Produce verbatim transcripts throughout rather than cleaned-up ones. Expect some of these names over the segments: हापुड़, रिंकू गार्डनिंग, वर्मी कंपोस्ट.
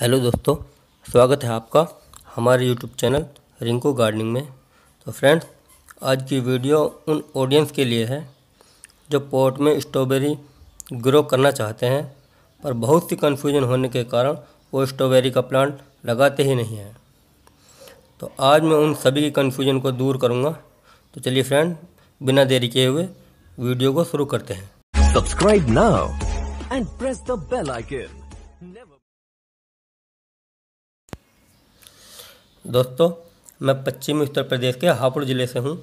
Hello दोस्तों, स्वागत है आपका हमारे यूट्यूब चैनल रिंकू गार्डनिंग में। तो फ्रेंड्स, आज की वीडियो उन ऑडियंस के लिए है जो पॉट में स्ट्रॉबेरी ग्रो करना चाहते हैं पर बहुत सी कन्फ्यूजन होने के कारण वो स्ट्रॉबेरी का प्लांट लगाते ही नहीं है। तो आज मैं उन सभी की कन्फ्यूजन को दूर करूँगा। तो चलिए फ्रेंड, बिना देरी किए हुए वीडियो को शुरू करते हैं। Subscribe now and press the bell icon. दोस्तों, मैं पश्चिमी उत्तर प्रदेश के हापुड़ ज़िले से हूं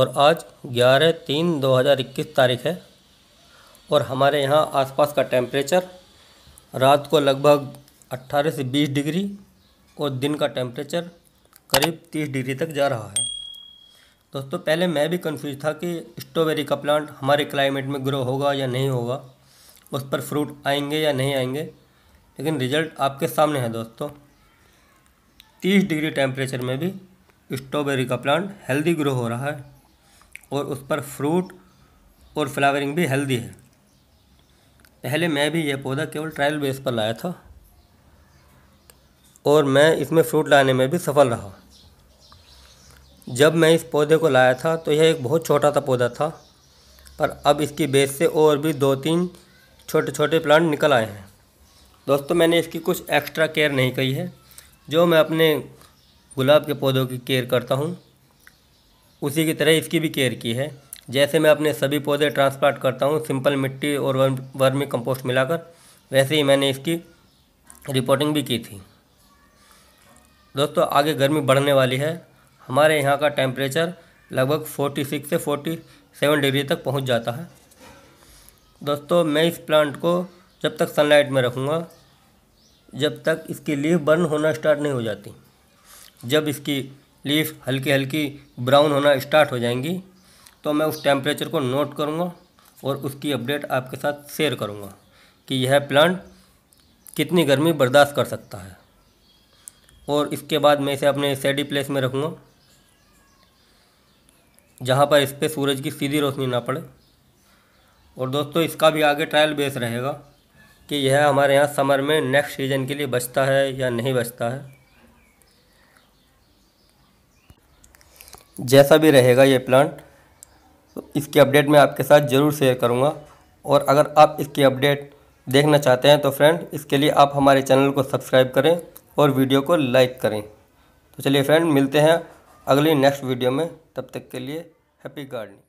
और आज ग्यारह तीन दो हज़ार इक्कीस तारीख है और हमारे यहां आसपास का टेम्परेचर रात को लगभग अट्ठारह से बीस डिग्री और दिन का टेम्परेचर करीब तीस डिग्री तक जा रहा है। दोस्तों, पहले मैं भी कंफ्यूज था कि स्ट्रॉबेरी का प्लांट हमारे क्लाइमेट में ग्रो होगा या नहीं होगा, उस पर फ्रूट आएंगे या नहीं आएंगे, लेकिन रिज़ल्ट आपके सामने है दोस्तों। तीस डिग्री टेम्परेचर में भी स्ट्रॉबेरी का प्लांट हेल्दी ग्रो हो रहा है और उस पर फ्रूट और फ्लावरिंग भी हेल्दी है। पहले मैं भी यह पौधा केवल ट्रायल बेस पर लाया था और मैं इसमें फ्रूट लाने में भी सफल रहा। जब मैं इस पौधे को लाया था तो यह एक बहुत छोटा सा पौधा था, पर अब इसकी बेस से और भी दो तीन छोटे छोटे प्लांट निकल आए हैं। दोस्तों, मैंने इसकी कुछ एक्स्ट्रा केयर नहीं की है। जो मैं अपने गुलाब के पौधों की केयर करता हूँ, उसी की तरह इसकी भी केयर की है। जैसे मैं अपने सभी पौधे ट्रांसप्लांट करता हूँ सिंपल मिट्टी और वर्मी कंपोस्ट मिलाकर, वैसे ही मैंने इसकी रिपोर्टिंग भी की थी। दोस्तों, आगे गर्मी बढ़ने वाली है। हमारे यहाँ का टेम्परेचर लगभग छियालीस से सैंतालीस डिग्री तक पहुँच जाता है। दोस्तों, मैं इस प्लांट को जब तक सनलाइट में रखूँगा, जब तक इसकी लीफ बर्न होना स्टार्ट नहीं हो जाती। जब इसकी लीफ हल्की हल्की ब्राउन होना स्टार्ट हो जाएंगी तो मैं उस टेम्परेचर को नोट करूँगा और उसकी अपडेट आपके साथ शेयर करूँगा कि यह प्लांट कितनी गर्मी बर्दाश्त कर सकता है। और इसके बाद मैं इसे अपने शेडी प्लेस में रखूँगा, जहाँ पर इस पर सूरज की सीधी रोशनी ना पड़े। और दोस्तों, इसका भी आगे ट्रायल बेस रहेगा कि यह हमारे यहाँ समर में नेक्स्ट सीजन के लिए बचता है या नहीं बचता है। जैसा भी रहेगा ये प्लांट, इसकी अपडेट मैं आपके साथ ज़रूर शेयर करूँगा। और अगर आप इसकी अपडेट देखना चाहते हैं तो फ्रेंड, इसके लिए आप हमारे चैनल को सब्सक्राइब करें और वीडियो को लाइक करें। तो चलिए फ्रेंड, मिलते हैं अगली नेक्स्ट वीडियो में। तब तक के लिए हैप्पी गार्डनिंग।